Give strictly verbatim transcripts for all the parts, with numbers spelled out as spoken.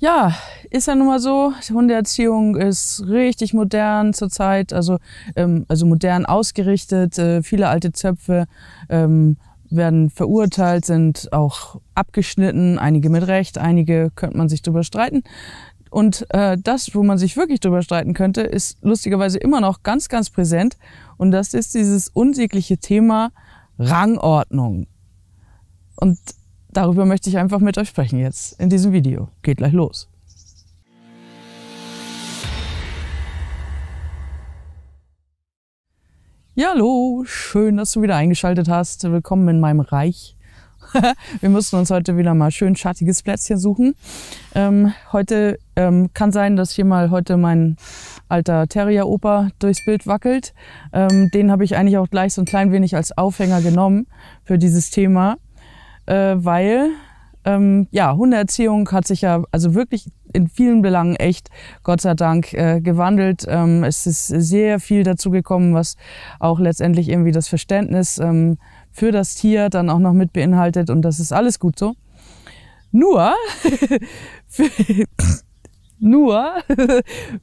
Ja, ist ja nun mal so, Hundeerziehung ist richtig modern zurzeit, also, ähm, also modern ausgerichtet, äh, viele alte Zöpfe ähm, werden verurteilt, sind auch abgeschnitten, einige mit Recht, einige könnte man sich drüber streiten. Und äh, das, wo man sich wirklich drüber streiten könnte, ist lustigerweise immer noch ganz, ganz präsent. Und das ist dieses unsägliche Thema Rangordnung. Und darüber möchte ich einfach mit euch sprechen jetzt in diesem Video. Geht gleich los. Ja, hallo, schön, dass du wieder eingeschaltet hast. Willkommen in meinem Reich. Wir mussten uns heute wieder mal schön schattiges Plätzchen suchen. Ähm, heute ähm, kann sein, dass hier mal heute mein alter Terrier-Opa durchs Bild wackelt. Ähm, den habe ich eigentlich auch gleich so ein klein wenig als Aufhänger genommen für dieses Thema, äh, weil ähm, ja, Hundeerziehung hat sich ja also wirklich in vielen Belangen echt, Gott sei Dank, äh, gewandelt. Ähm, es ist sehr viel dazu gekommen, was auch letztendlich irgendwie das Verständnis ähm, für das Tier dann auch noch mit beinhaltet, und das ist alles gut so. Nur, nur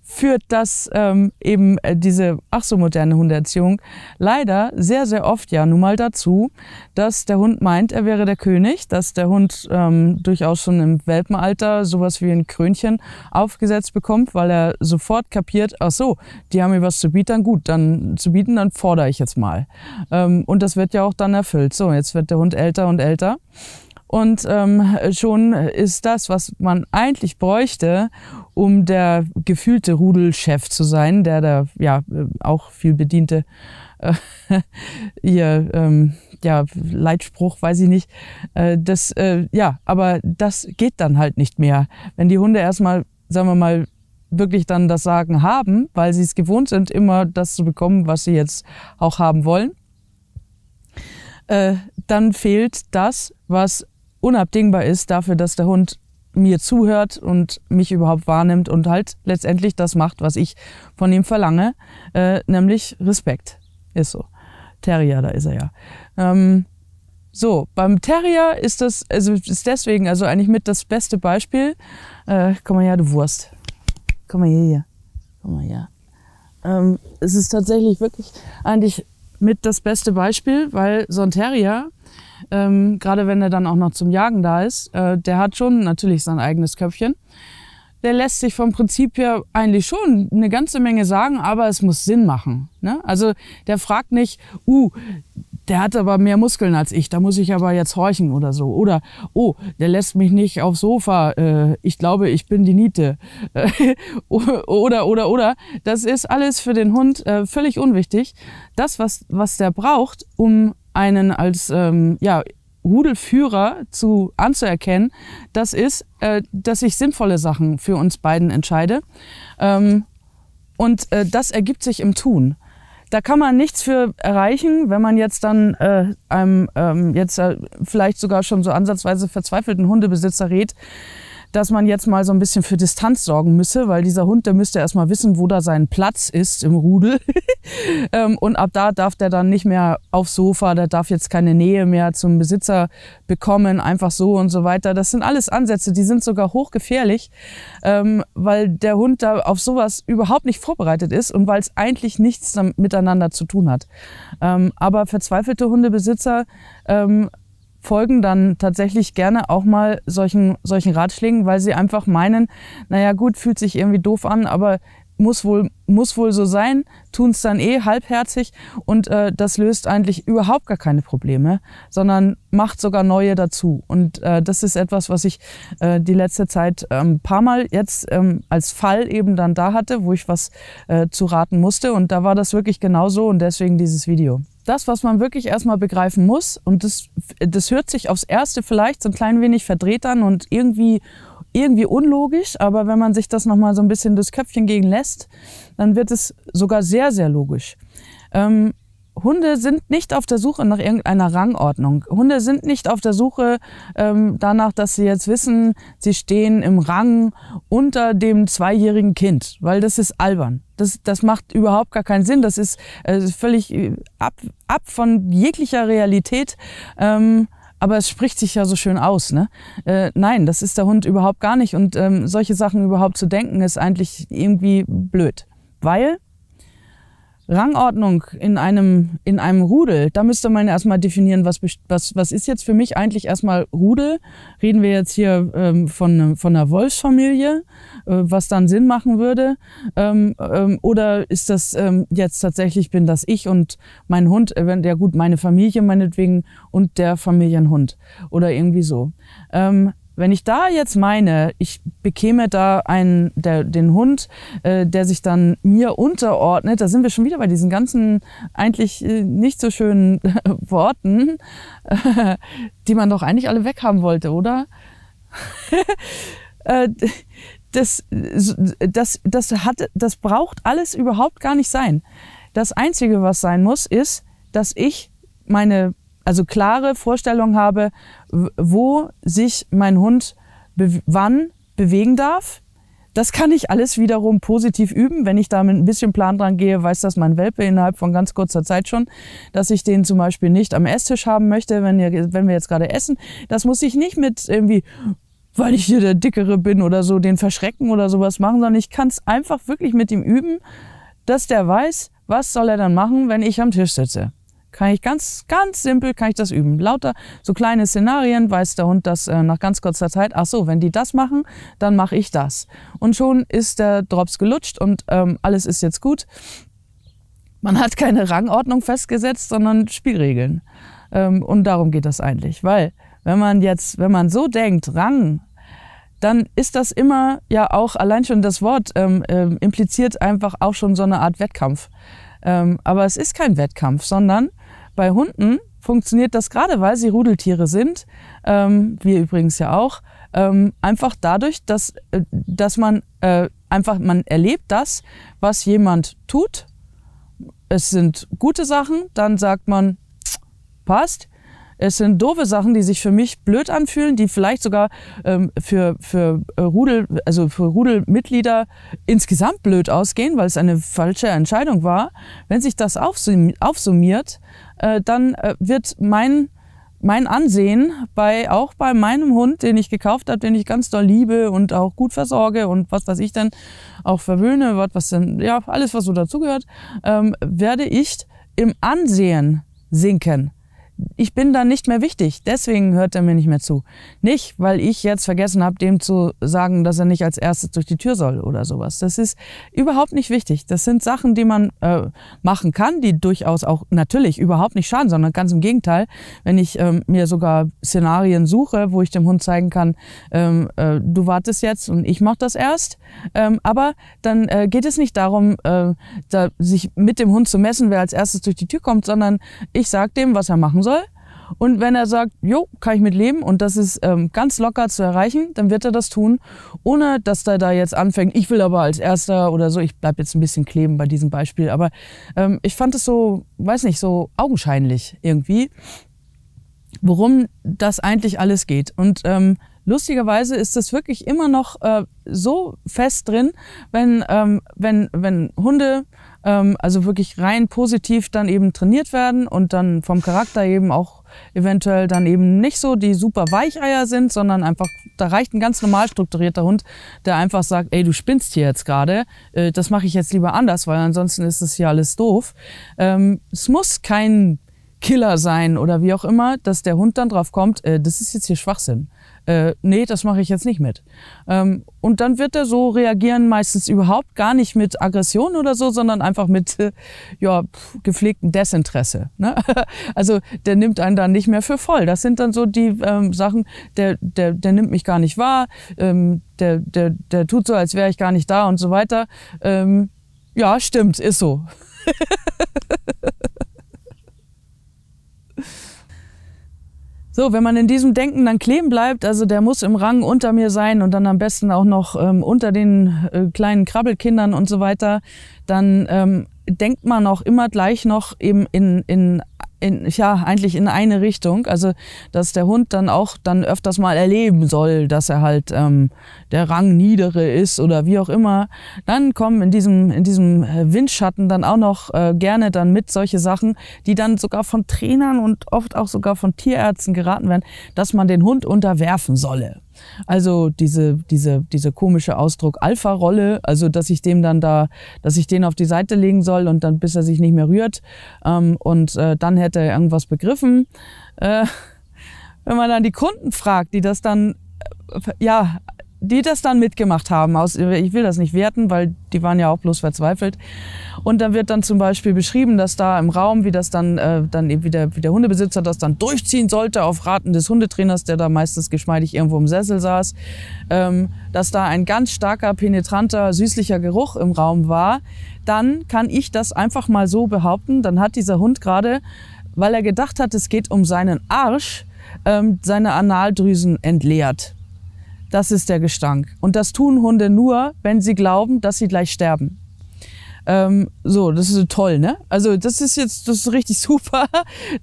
führt das ähm, eben diese ach so moderne Hundeerziehung leider sehr, sehr oft ja nun mal dazu, dass der Hund meint, er wäre der König, dass der Hund ähm, durchaus schon im Welpenalter sowas wie ein Krönchen aufgesetzt bekommt, weil er sofort kapiert, ach so, die haben mir was zu bieten, gut, dann zu bieten, dann fordere ich jetzt mal. Ähm, und das wird ja auch dann erfüllt. So, jetzt wird der Hund älter und älter. Und ähm, schon ist das, was man eigentlich bräuchte, um der gefühlte Rudelchef zu sein, der da ja auch viel bediente äh, ihr ähm, ja, Leitspruch, weiß ich nicht. Äh, das, äh, ja, aber das geht dann halt nicht mehr. Wenn die Hunde erstmal, sagen wir mal, wirklich dann das Sagen haben, weil sie es gewohnt sind, immer das zu bekommen, was sie jetzt auch haben wollen, äh, dann fehlt das, was unabdingbar ist dafür, dass der Hund mir zuhört und mich überhaupt wahrnimmt und halt letztendlich das macht, was ich von ihm verlange, äh, nämlich Respekt. Ist so. Terrier, da ist er ja. Ähm, so, beim Terrier ist das, also ist deswegen also eigentlich mit das beste Beispiel. Äh, komm mal her, du Wurst. Komm mal her. Komm mal her. Ähm, es ist tatsächlich wirklich eigentlich mit das beste Beispiel, weil so ein Terrier, Ähm, gerade wenn er dann auch noch zum Jagen da ist, äh, der hat schon natürlich sein eigenes Köpfchen. Der lässt sich vom Prinzip her eigentlich schon eine ganze Menge sagen, aber es muss Sinn machen. Ne? Also der fragt nicht, uh, der hat aber mehr Muskeln als ich, da muss ich aber jetzt horchen oder so. Oder, oh, der lässt mich nicht aufs Sofa, äh, ich glaube, ich bin die Niete. oder, oder, oder. Das ist alles für den Hund äh, völlig unwichtig. Das, was, was der braucht, um einen als ähm, ja, Rudelführer zu, anzuerkennen, das ist, äh, dass ich sinnvolle Sachen für uns beiden entscheide. Ähm, und äh, das ergibt sich im Tun. Da kann man nichts für erreichen, wenn man jetzt dann äh, einem ähm, jetzt äh, vielleicht sogar schon so ansatzweise verzweifelten Hundebesitzer rät, dass man jetzt mal so ein bisschen für Distanz sorgen müsse, weil dieser Hund, der müsste erstmal wissen, wo da sein Platz ist im Rudel. Und ab da darf der dann nicht mehr aufs Sofa, der darf jetzt keine Nähe mehr zum Besitzer bekommen, einfach so und so weiter. Das sind alles Ansätze, die sind sogar hochgefährlich, weil der Hund da auf sowas überhaupt nicht vorbereitet ist und weil es eigentlich nichts miteinander zu tun hat. Aber verzweifelte Hundebesitzer folgen dann tatsächlich gerne auch mal solchen, solchen Ratschlägen, weil sie einfach meinen, naja gut, fühlt sich irgendwie doof an, aber muss wohl, muss wohl so sein, tun es dann eh halbherzig und äh, das löst eigentlich überhaupt gar keine Probleme, sondern macht sogar neue dazu. Und äh, das ist etwas, was ich äh, die letzte Zeit äh, ein paar Mal jetzt ähm, als Fall eben dann da hatte, wo ich was äh, zu raten musste, und da war das wirklich genauso und deswegen dieses Video. Das, was man wirklich erstmal begreifen muss, und das, das hört sich aufs Erste vielleicht so ein klein wenig verdreht an und irgendwie, irgendwie unlogisch, aber wenn man sich das nochmal so ein bisschen durchs Köpfchen gehen lässt, dann wird es sogar sehr, sehr logisch. Ähm, Hunde sind nicht auf der Suche nach irgendeiner Rangordnung. Hunde sind nicht auf der Suche ähm, danach, dass sie jetzt wissen, sie stehen im Rang unter dem zweijährigen Kind, weil das ist albern. Das, das macht überhaupt gar keinen Sinn. Das ist äh, völlig ab, ab von jeglicher Realität. Ähm, aber es spricht sich ja so schön aus, ne? Äh, nein, das ist der Hund überhaupt gar nicht. Und ähm, solche Sachen überhaupt zu denken, ist eigentlich irgendwie blöd. Weil Rangordnung in einem, in einem Rudel, da müsste man erstmal definieren, was, was, was ist jetzt für mich eigentlich erstmal Rudel? Reden wir jetzt hier ähm, von, von einer Wolfsfamilie, äh, was dann Sinn machen würde? Ähm, ähm, oder ist das ähm, jetzt tatsächlich, bin das ich und mein Hund, wenn der, gut, meine Familie meinetwegen und der Familienhund oder irgendwie so. Ähm, Wenn ich da jetzt meine, ich bekäme da einen, der, den Hund, äh, der sich dann mir unterordnet, da sind wir schon wieder bei diesen ganzen eigentlich äh, nicht so schönen äh, Worten, äh, die man doch eigentlich alle weghaben wollte, oder? äh, das, das, das, hat, das braucht alles überhaupt gar nicht sein. Das Einzige, was sein muss, ist, dass ich meine also klare Vorstellung habe, wo sich mein Hund be wann bewegen darf. Das kann ich alles wiederum positiv üben. Wenn ich da mit ein bisschen Plan dran gehe, weiß das mein Welpe innerhalb von ganz kurzer Zeit schon, dass ich den zum Beispiel nicht am Esstisch haben möchte, wenn wir, wenn wir jetzt gerade essen. Das muss ich nicht mit irgendwie, weil ich hier der Dickere bin oder so, den verschrecken oder sowas machen, sondern ich kann es einfach wirklich mit ihm üben, dass der weiß, was soll er dann machen, wenn ich am Tisch sitze. Kann ich ganz, ganz simpel kann ich das üben. Lauter so kleine Szenarien weiß der Hund das äh, nach ganz kurzer Zeit. Ach so, wenn die das machen, dann mache ich das. Und schon ist der Drops gelutscht und ähm, alles ist jetzt gut. Man hat keine Rangordnung festgesetzt, sondern Spielregeln. Ähm, und darum geht das eigentlich. Weil wenn man jetzt, wenn man so denkt, Rang, dann ist das immer ja auch, allein schon das Wort ähm, ähm, impliziert einfach auch schon so eine Art Wettkampf. Ähm, aber es ist kein Wettkampf, sondern bei Hunden funktioniert das gerade, weil sie Rudeltiere sind, ähm, wir übrigens ja auch, ähm, einfach dadurch, dass, dass man äh, einfach, man erlebt das, was jemand tut. Es sind gute Sachen, dann sagt man, passt. Es sind doofe Sachen, die sich für mich blöd anfühlen, die vielleicht sogar ähm, für, für, Rudel, also für Rudelmitglieder insgesamt blöd ausgehen, weil es eine falsche Entscheidung war. Wenn sich das aufsummiert, äh, dann äh, wird mein, mein Ansehen bei, auch bei meinem Hund, den ich gekauft habe, den ich ganz doll liebe und auch gut versorge und was weiß ich denn, auch verwöhne, was, was denn, ja, alles, was so dazugehört, ähm, werde ich im Ansehen sinken. Ich bin dann nicht mehr wichtig, deswegen hört er mir nicht mehr zu. Nicht, weil ich jetzt vergessen habe, dem zu sagen, dass er nicht als erstes durch die Tür soll oder sowas. Das ist überhaupt nicht wichtig. Das sind Sachen, die man äh, machen kann, die durchaus auch natürlich überhaupt nicht schaden, sondern ganz im Gegenteil. Wenn ich ähm, mir sogar Szenarien suche, wo ich dem Hund zeigen kann, ähm, äh, du wartest jetzt und ich mache das erst. Ähm, aber dann äh, geht es nicht darum, äh, da, sich mit dem Hund zu messen, wer als erstes durch die Tür kommt, sondern ich sage dem, was er machen soll. soll. Und wenn er sagt, jo, kann ich mit leben und das ist ähm, ganz locker zu erreichen, dann wird er das tun, ohne dass er da jetzt anfängt, ich will aber als Erster oder so. Ich bleibe jetzt ein bisschen kleben bei diesem Beispiel, aber ähm, ich fand es so, weiß nicht, so augenscheinlich irgendwie, worum das eigentlich alles geht. Und ähm, lustigerweise ist das wirklich immer noch äh, so fest drin, wenn, ähm, wenn, wenn Hunde ähm, also wirklich rein positiv dann eben trainiert werden und dann vom Charakter eben auch eventuell dann eben nicht so die super Weicheier sind, sondern einfach, da reicht ein ganz normal strukturierter Hund, der einfach sagt, ey, du spinnst hier jetzt gerade, äh, das mache ich jetzt lieber anders, weil ansonsten ist das hier alles doof. Ähm, es muss kein Killer sein oder wie auch immer, dass der Hund dann drauf kommt, äh, das ist jetzt hier Schwachsinn. Äh, nee, das mache ich jetzt nicht mit. Ähm, und dann wird er so reagieren, meistens überhaupt gar nicht mit Aggression oder so, sondern einfach mit äh, ja, gepflegtem Desinteresse. Ne? Also der nimmt einen dann nicht mehr für voll. Das sind dann so die ähm, Sachen, der, der, der nimmt mich gar nicht wahr, ähm, der, der, der tut so, als wäre ich gar nicht da und so weiter. Ähm, ja, stimmt, ist so. So, wenn man in diesem Denken dann kleben bleibt, also der muss im Rang unter mir sein und dann am besten auch noch ähm, unter den äh, kleinen Krabbelkindern und so weiter, dann ähm, denkt man auch immer gleich noch eben in, in, in, ja, eigentlich in eine Richtung. Also, dass der Hund dann auch dann öfters mal erleben soll, dass er halt ähm, der Rang niedere ist oder wie auch immer. Dann kommen in diesem, in diesem Windschatten dann auch noch äh, gerne dann mit solche Sachen, die dann sogar von Trainern und oft auch sogar von Tierärzten geraten werden, dass man den Hund unterwerfen solle. Also diese, diese, diese komische Ausdruck Alpha-Rolle, also dass ich dem dann da, dass ich den auf die Seite legen soll und dann bis er sich nicht mehr rührt ähm, und äh, dann hätte er irgendwas begriffen. Äh, wenn man dann die Kunden fragt, die das dann, äh, ja, die das dann mitgemacht haben, aus, ich will das nicht werten, weil die waren ja auch bloß verzweifelt. Und dann wird dann zum Beispiel beschrieben, dass da im Raum, wie das dann, äh, dann eben wie der, wie der Hundebesitzer das dann durchziehen sollte, auf Raten des Hundetrainers, der da meistens geschmeidig irgendwo im Sessel saß, ähm, dass da ein ganz starker, penetranter, süßlicher Geruch im Raum war, dann kann ich das einfach mal so behaupten, dann hat dieser Hund gerade, weil er gedacht hat, es geht um seinen Arsch, ähm, seine Analdrüsen entleert. Das ist der Gestank. Und das tun Hunde nur, wenn sie glauben, dass sie gleich sterben. Ähm, so, das ist toll, ne? Also das ist jetzt das ist richtig super.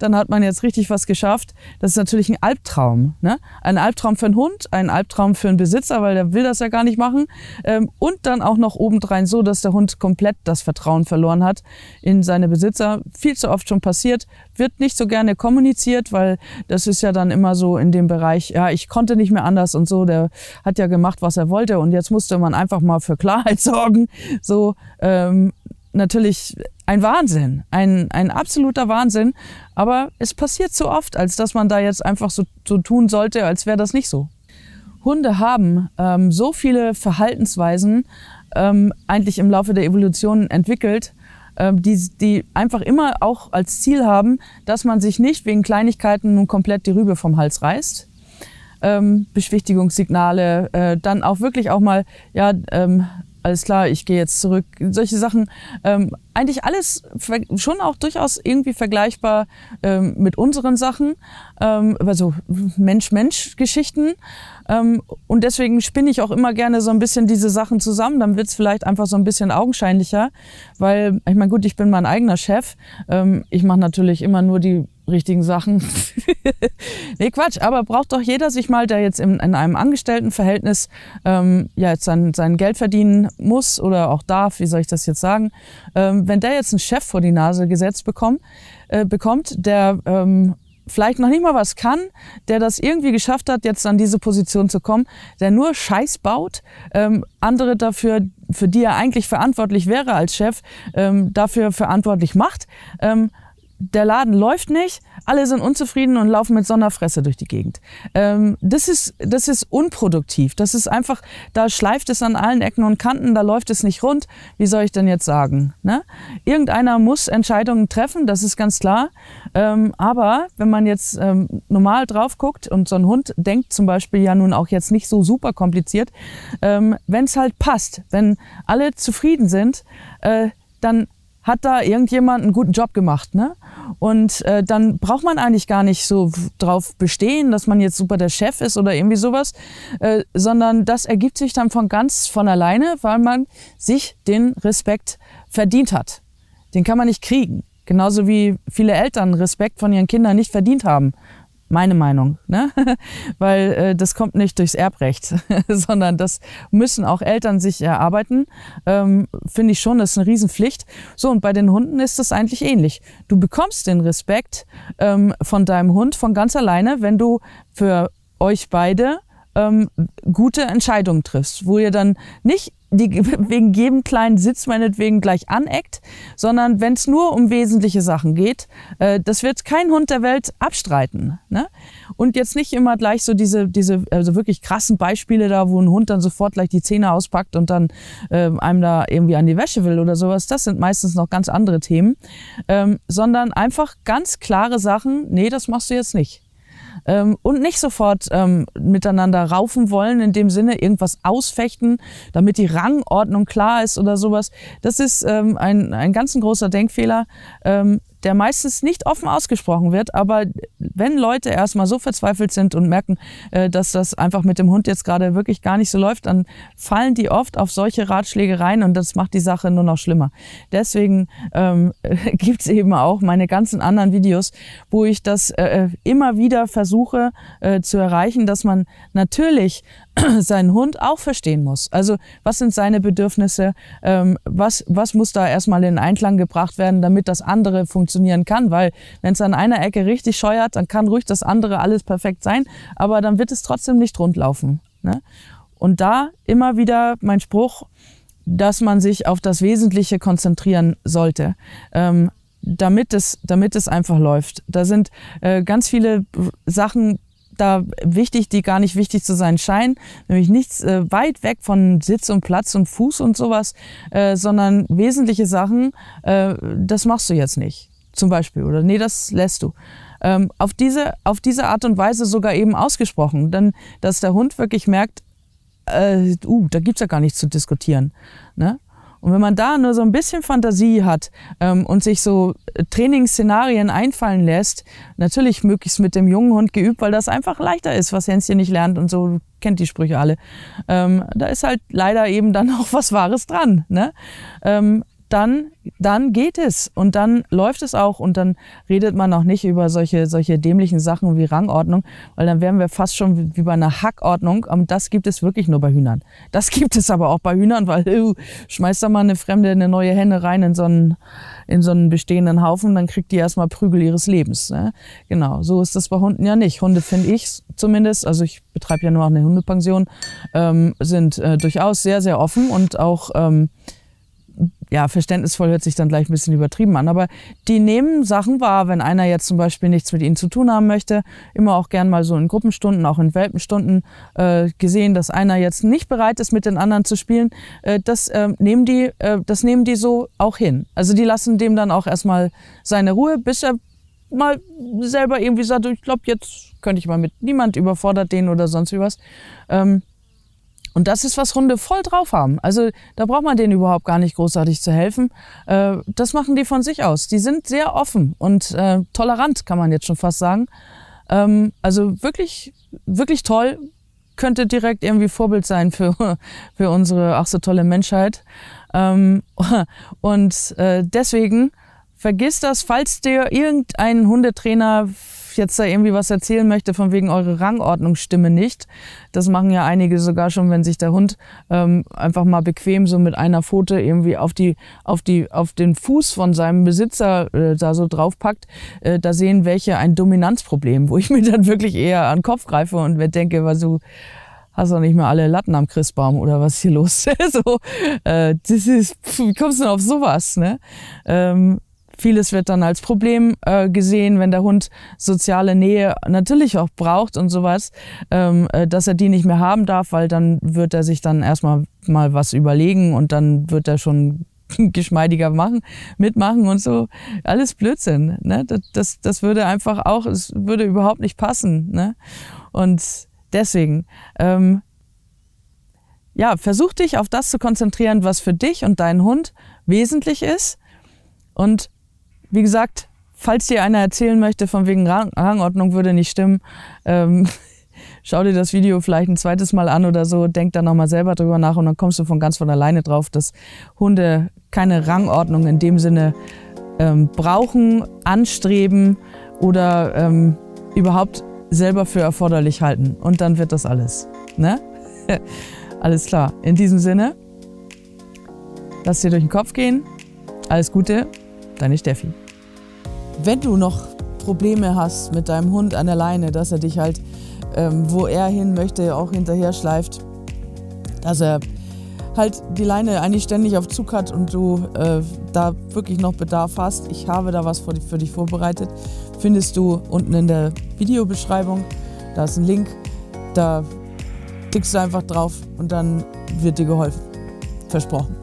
Dann hat man jetzt richtig was geschafft. Das ist natürlich ein Albtraum, ne? Ein Albtraum für einen Hund, ein Albtraum für einen Besitzer, weil der will das ja gar nicht machen. Ähm, und dann auch noch obendrein so, dass der Hund komplett das Vertrauen verloren hat in seine Besitzer. Viel zu oft schon passiert. Wird nicht so gerne kommuniziert, weil das ist ja dann immer so in dem Bereich, ja, ich konnte nicht mehr anders und so, der hat ja gemacht, was er wollte und jetzt musste man einfach mal für Klarheit sorgen. So, ähm, natürlich ein Wahnsinn, ein, ein absoluter Wahnsinn, aber es passiert so oft, als dass man da jetzt einfach so, so tun sollte, als wäre das nicht so. Hunde haben ähm, so viele Verhaltensweisen ähm, eigentlich im Laufe der Evolution entwickelt, Die, die einfach immer auch als Ziel haben, dass man sich nicht wegen Kleinigkeiten nun komplett die Rübe vom Hals reißt. Ähm, Beschwichtigungssignale, äh, dann auch wirklich auch mal, ja, ähm, alles klar, ich gehe jetzt zurück, solche Sachen. Ähm, eigentlich alles schon auch durchaus irgendwie vergleichbar ähm, mit unseren Sachen, ähm, also Mensch-Mensch-Geschichten. Ähm, und deswegen spinne ich auch immer gerne so ein bisschen diese Sachen zusammen, dann wird es vielleicht einfach so ein bisschen augenscheinlicher, weil, ich meine, gut, ich bin mein eigener Chef, ähm, ich mache natürlich immer nur die richtigen Sachen. Nee, Quatsch, aber braucht doch jeder sich mal, der jetzt in, in einem Angestelltenverhältnis ähm, ja, jetzt sein, sein Geld verdienen muss oder auch darf, wie soll ich das jetzt sagen, ähm, wenn der jetzt einen Chef vor die Nase gesetzt bekommt, äh, bekommt der ähm, vielleicht noch nicht mal was kann, der das irgendwie geschafft hat, jetzt an diese Position zu kommen, der nur Scheiß baut, ähm, andere dafür, für die er eigentlich verantwortlich wäre als Chef, ähm, dafür verantwortlich macht, ähm, der Laden läuft nicht, alle sind unzufrieden und laufen mit Sonderfresse durch die Gegend. Ähm, das ist, das ist unproduktiv. Das ist einfach, da schleift es an allen Ecken und Kanten, da läuft es nicht rund. Wie soll ich denn jetzt sagen? Ne? Irgendeiner muss Entscheidungen treffen, das ist ganz klar. Ähm, aber wenn man jetzt ähm, normal drauf guckt und so ein Hund denkt zum Beispiel ja nun auch jetzt nicht so super kompliziert, ähm, wenn es halt passt, wenn alle zufrieden sind, äh, dann hat da irgendjemand einen guten Job gemacht, ne? Und äh, dann braucht man eigentlich gar nicht so drauf bestehen, dass man jetzt super der Chef ist oder irgendwie sowas, äh, sondern das ergibt sich dann von ganz von alleine, weil man sich den Respekt verdient hat. Den kann man nicht kriegen. Genauso wie viele Eltern Respekt von ihren Kindern nicht verdient haben. Meine Meinung, ne? Weil äh, das kommt nicht durchs Erbrecht, sondern das müssen auch Eltern sich erarbeiten. Ähm, finde ich schon, das ist eine Riesenpflicht. So, und bei den Hunden ist das eigentlich ähnlich. Du bekommst den Respekt ähm, von deinem Hund von ganz alleine, wenn du für euch beide ähm, gute Entscheidungen triffst, wo ihr dann nicht die wegen jedem kleinen Sitz meinetwegen gleich aneckt, sondern wenn es nur um wesentliche Sachen geht, äh, das wird kein Hund der Welt abstreiten. Ne? Und jetzt nicht immer gleich so diese, diese also wirklich krassen Beispiele da, wo ein Hund dann sofort gleich die Zähne auspackt und dann äh, einem da irgendwie an die Wäsche will oder sowas. Das sind meistens noch ganz andere Themen, ähm, sondern einfach ganz klare Sachen, nee, das machst du jetzt nicht. Ähm, und nicht sofort ähm, miteinander raufen wollen, in dem Sinne irgendwas ausfechten, damit die Rangordnung klar ist oder sowas. Das ist ähm, ein, ein ganz großer Denkfehler, ähm, der meistens nicht offen ausgesprochen wird, aber wenn Leute erstmal so verzweifelt sind und merken, dass das einfach mit dem Hund jetzt gerade wirklich gar nicht so läuft, dann fallen die oft auf solche Ratschläge rein und das macht die Sache nur noch schlimmer. Deswegen ähm, gibt es eben auch meine ganzen anderen Videos, wo ich das äh, immer wieder versuche äh, zu erreichen, dass man natürlich seinen Hund auch verstehen muss. Also was sind seine Bedürfnisse, ähm, was, was muss da erstmal in Einklang gebracht werden, damit das andere funktionieren kann, weil wenn es an einer Ecke richtig scheuert, dann kann ruhig das andere alles perfekt sein, aber dann wird es trotzdem nicht rund laufen, ne? Und da immer wieder mein Spruch, dass man sich auf das Wesentliche konzentrieren sollte, ähm, damit, es, damit es einfach läuft. Da sind äh, ganz viele Sachen da wichtig, die gar nicht wichtig zu sein scheinen, nämlich nichts äh, weit weg von Sitz und Platz und Fuß und sowas, äh, sondern wesentliche Sachen, äh, das machst du jetzt nicht, zum Beispiel, oder nee, das lässt du. Ähm, auf, diese, auf diese Art und Weise sogar eben ausgesprochen, denn dass der Hund wirklich merkt, äh, uh, da gibt's ja gar nichts zu diskutieren, ne? Und wenn man da nur so ein bisschen Fantasie hat ähm, und sich so Trainingsszenarien einfallen lässt, natürlich möglichst mit dem jungen Hund geübt, weil das einfach leichter ist, was Hänschen nicht lernt und so, kennt die Sprüche alle. Ähm, da ist halt leider eben dann auch was Wahres dran, ne? Ähm, dann, dann geht es und dann läuft es auch und dann redet man auch nicht über solche, solche dämlichen Sachen wie Rangordnung, weil dann wären wir fast schon wie bei einer Hackordnung und das gibt es wirklich nur bei Hühnern. Das gibt es aber auch bei Hühnern, weil uh, schmeißt da mal eine fremde, eine neue Henne rein in so einen, in so einen bestehenden Haufen, dann kriegt die erstmal Prügel ihres Lebens, ne? Genau, so ist das bei Hunden ja nicht. Hunde finde ich zumindest, also ich betreibe ja nur auch eine Hundepension, ähm, sind äh, durchaus sehr, sehr offen und auch ähm, ja, verständnisvoll hört sich dann gleich ein bisschen übertrieben an, aber die nehmen Sachen wahr, wenn einer jetzt zum Beispiel nichts mit ihnen zu tun haben möchte, immer auch gern mal so in Gruppenstunden, auch in Welpenstunden äh, gesehen, dass einer jetzt nicht bereit ist, mit den anderen zu spielen, äh, das, äh, nehmen die, äh, das nehmen die so auch hin. Also die lassen dem dann auch erstmal seine Ruhe, bis er mal selber irgendwie sagt, ich glaube, jetzt könnte ich mal mit niemand, überfordert den oder sonst wie was. Ähm, Und das ist, was Hunde voll drauf haben. Also da braucht man denen überhaupt gar nicht großartig zu helfen. Äh, das machen die von sich aus. Die sind sehr offen und äh, tolerant, kann man jetzt schon fast sagen. Ähm, also wirklich, wirklich toll. Könnte direkt irgendwie Vorbild sein für, für unsere ach so tolle Menschheit. Ähm, und äh, deswegen vergiss das, falls dir irgendein Hundetrainer jetzt da irgendwie was erzählen möchte, von wegen eure Rangordnung stimme nicht. Das machen ja einige sogar schon, wenn sich der Hund ähm, einfach mal bequem so mit einer Pfote irgendwie auf, die, auf, die, auf den Fuß von seinem Besitzer äh, da so draufpackt. Äh, da sehen welche ein Dominanzproblem, wo ich mir dann wirklich eher an den Kopf greife und mir denke, was du hast doch nicht mehr alle Latten am Christbaum oder was hier los ist. So, äh, das ist, wie kommst du denn auf sowas, ne? Ähm, Vieles wird dann als Problem äh, gesehen, wenn der Hund soziale Nähe natürlich auch braucht und sowas, ähm, dass er die nicht mehr haben darf, weil dann wird er sich dann erstmal mal was überlegen und dann wird er schon geschmeidiger machen, mitmachen und so. Alles Blödsinn, ne? Das, das, das würde einfach auch, es würde überhaupt nicht passen, ne? Und deswegen, ähm, ja, versuch dich auf das zu konzentrieren, was für dich und deinen Hund wesentlich ist. Und wie gesagt, falls dir einer erzählen möchte, von wegen Rang, Rangordnung würde nicht stimmen, ähm, schau dir das Video vielleicht ein zweites Mal an oder so, denk da nochmal selber drüber nach und dann kommst du von ganz von alleine drauf, dass Hunde keine Rangordnung in dem Sinne ähm, brauchen, anstreben oder ähm, überhaupt selber für erforderlich halten. Und dann wird das alles, ne? Alles klar. In diesem Sinne, lass dir durch den Kopf gehen. Alles Gute. Deine Steffi. Wenn du noch Probleme hast mit deinem Hund an der Leine, dass er dich halt, ähm, wo er hin möchte, auch hinterher schleift, dass er halt die Leine eigentlich ständig auf Zug hat und du äh, da wirklich noch Bedarf hast, ich habe da was für dich, für dich vorbereitet, findest du unten in der Videobeschreibung, da ist ein Link, da klickst du einfach drauf und dann wird dir geholfen. Versprochen.